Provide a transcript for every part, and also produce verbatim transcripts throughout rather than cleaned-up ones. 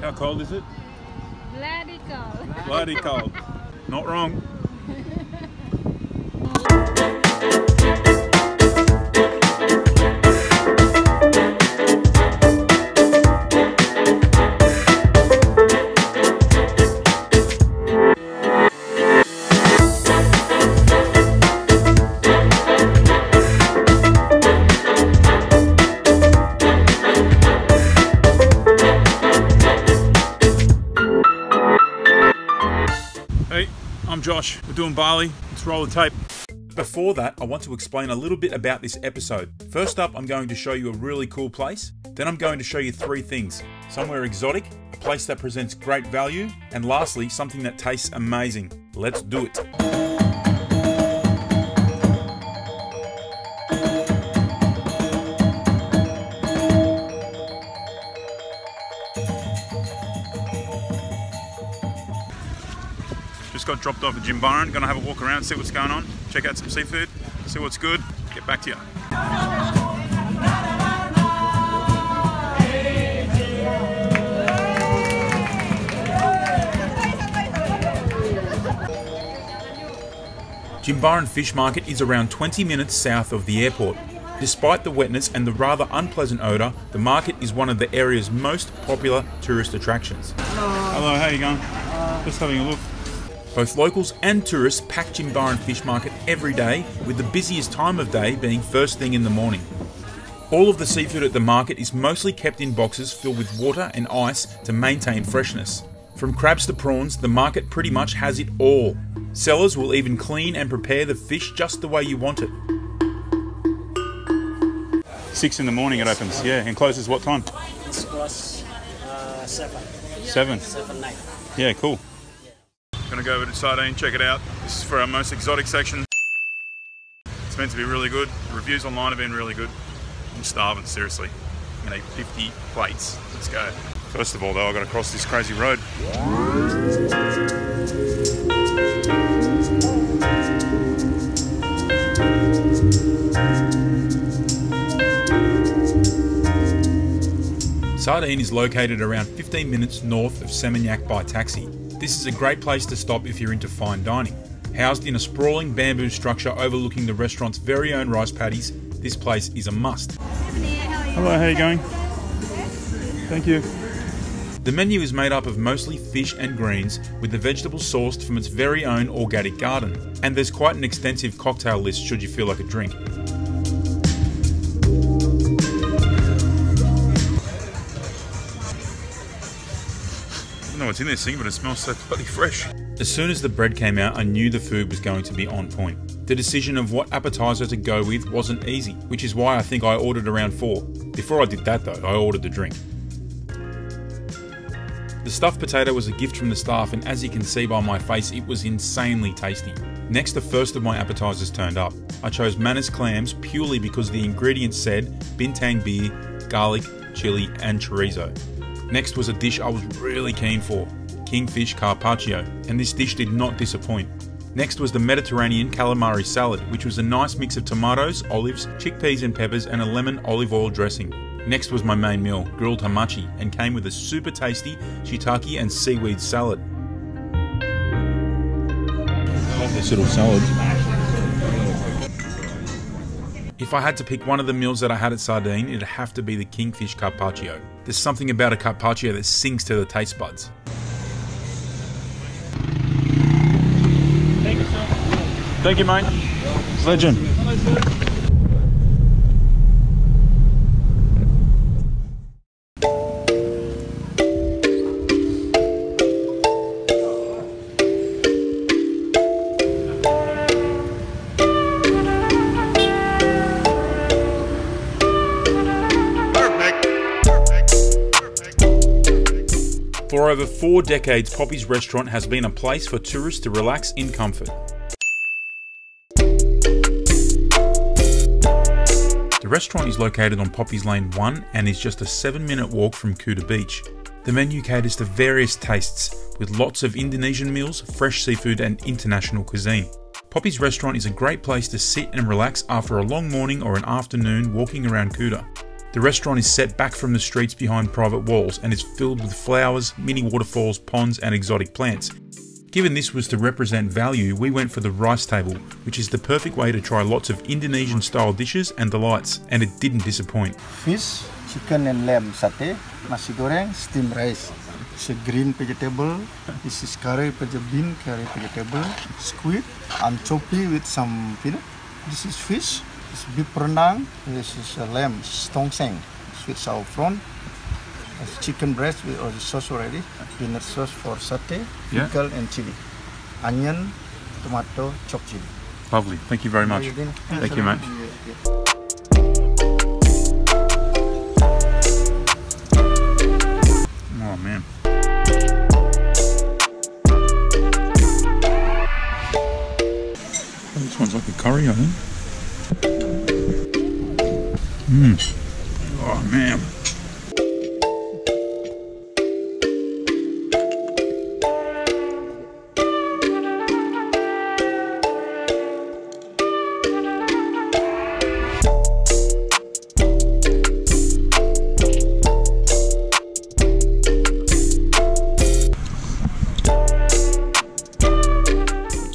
How cold is it? Bloody cold. Bloody cold. Not wrong. Josh, we're doing Bali. Let's roll the tape. Before that, I want to explain a little bit about this episode. First up, I'm going to show you a really cool place. Then I'm going to show you three things. Somewhere exotic, a place that presents great value, and lastly, something that tastes amazing. Let's do it. Got dropped off at Jimbaran, gonna have a walk around, see what's going on, check out some seafood, see what's good, get back to you. Jimbaran Fish Market is around twenty minutes south of the airport. Despite the wetness and the rather unpleasant odour, the market is one of the area's most popular tourist attractions. Hello, how you going? Just having a look. Both locals and tourists pack Jimbaran Fish Market every day, with the busiest time of day being first thing in the morning. All of the seafood at the market is mostly kept in boxes filled with water and ice to maintain freshness. From crabs to prawns, the market pretty much has it all. Sellers will even clean and prepare the fish just the way you want it. Six in the morning it opens, yeah, and closes what time? It's close, uh, seven. Seven? Seven night. Yeah, cool. Gonna go over to Sardine, check it out. This is for our most exotic section. It's meant to be really good. The reviews online have been really good. I'm starving, seriously. I'm gonna eat fifty plates. Let's go. First of all, though, I've got to cross this crazy road. Sardine is located around fifteen minutes north of Seminyak by taxi. This is a great place to stop if you're into fine dining. Housed in a sprawling bamboo structure overlooking the restaurant's very own rice paddies, this place is a must. Hello, how are you going? Thank you. The menu is made up of mostly fish and greens, with the vegetables sourced from its very own organic garden. And there's quite an extensive cocktail list should you feel like a drink. I don't know what's in this thing, but it smells so bloody fresh. As soon as the bread came out, I knew the food was going to be on point. The decision of what appetizer to go with wasn't easy, which is why I think I ordered around four. Before I did that though, I ordered the drink. The stuffed potato was a gift from the staff, and as you can see by my face, it was insanely tasty. Next, the first of my appetizers turned up. I chose manis clams purely because the ingredients said Bintang beer, garlic, chili and chorizo. Next was a dish I was really keen for, Kingfish Carpaccio, and this dish did not disappoint. Next was the Mediterranean calamari salad, which was a nice mix of tomatoes, olives, chickpeas and peppers, and a lemon olive oil dressing. Next was my main meal, grilled hamachi, and came with a super tasty shiitake and seaweed salad. I love this little salad. If I had to pick one of the meals that I had at Sardine, it'd have to be the Kingfish Carpaccio. There's something about a carpaccio that sinks to the taste buds. Thank you, sir. Thank you, mate. Legend. For over four decades, Poppy's restaurant has been a place for tourists to relax in comfort. The restaurant is located on Poppy's Lane one and is just a seven minute walk from Kuta Beach. The menu caters to various tastes, with lots of Indonesian meals, fresh seafood and international cuisine. Poppy's restaurant is a great place to sit and relax after a long morning or an afternoon walking around Kuta. The restaurant is set back from the streets behind private walls and is filled with flowers, mini waterfalls, ponds and exotic plants. Given this was to represent value, we went for the rice table, which is the perfect way to try lots of Indonesian style dishes and delights, and it didn't disappoint. Fish, chicken and lamb satay, nasi goreng, steamed rice. It's a green vegetable, this is curry bean, curry vegetable, squid, anchovy with some peanut. This is fish, this is beef rendang, this is lamb, tongseng, sweet saffron, chicken breast with all the sauce already, peanut sauce for satay, pickle yeah. and chili, onion, tomato, chopped chili. Lovely, thank you very much. You thank you, mate. Yeah, yeah. Oh, man. This one's like a curry, I think. Mmm. Oh, man.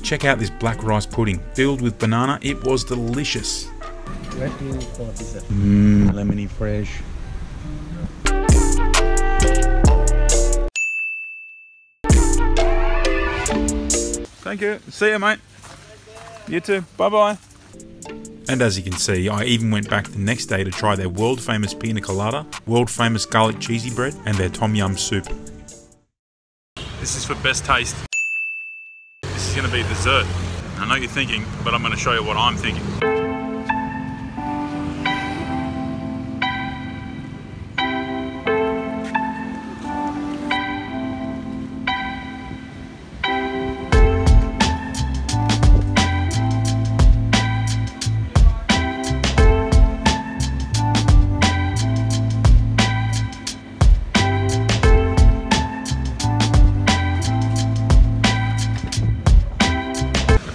Check out this black rice pudding filled with banana. It was delicious. Mmm, lemony fresh. Thank you. See you, mate. You too. Bye-bye. And as you can see, I even went back the next day to try their world-famous pina colada, world-famous garlic cheesy bread, and their Tom Yum soup. This is for best taste. Going to be dessert. I know you're thinking, but I'm going to show you what I'm thinking.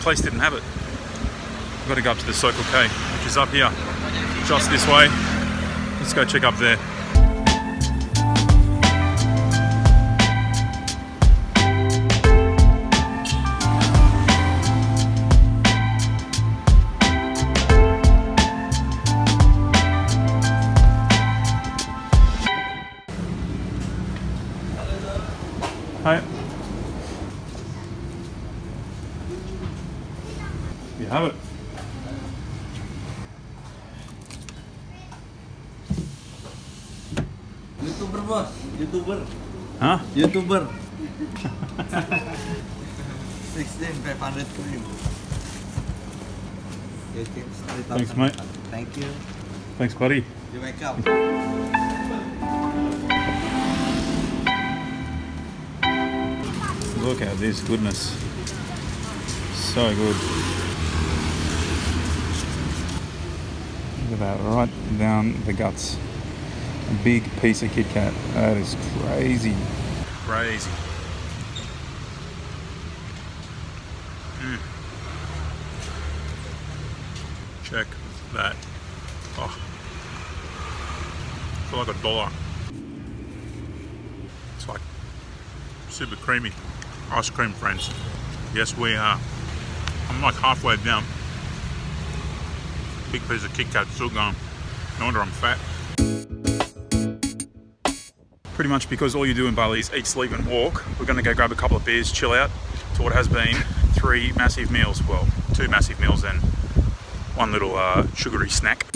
Place didn't have it. I've got to go up to the Circle K, which is up here, just this way. Let's go check up there. Hi. You have it. YouTuber boss, YouTuber. Huh? YouTuber. sixteen five hundred cream. Thanks, mate. Thank you. Thanks, buddy. You're welcome. Look at this goodness. So good. Look at that, right down the guts. A big piece of Kit Kat. That is crazy. Crazy. Mm. Check that. Oh. I feel like a dollar. It's like super creamy. Ice cream, friends. Yes, we are. I'm like halfway down. Big piece of Kit Kat still gone. No wonder I'm fat. Pretty much because all you do in Bali is eat, sleep and walk, we're gonna go grab a couple of beers, chill out to what has been three massive meals. Well, two massive meals and one little uh, sugary snack.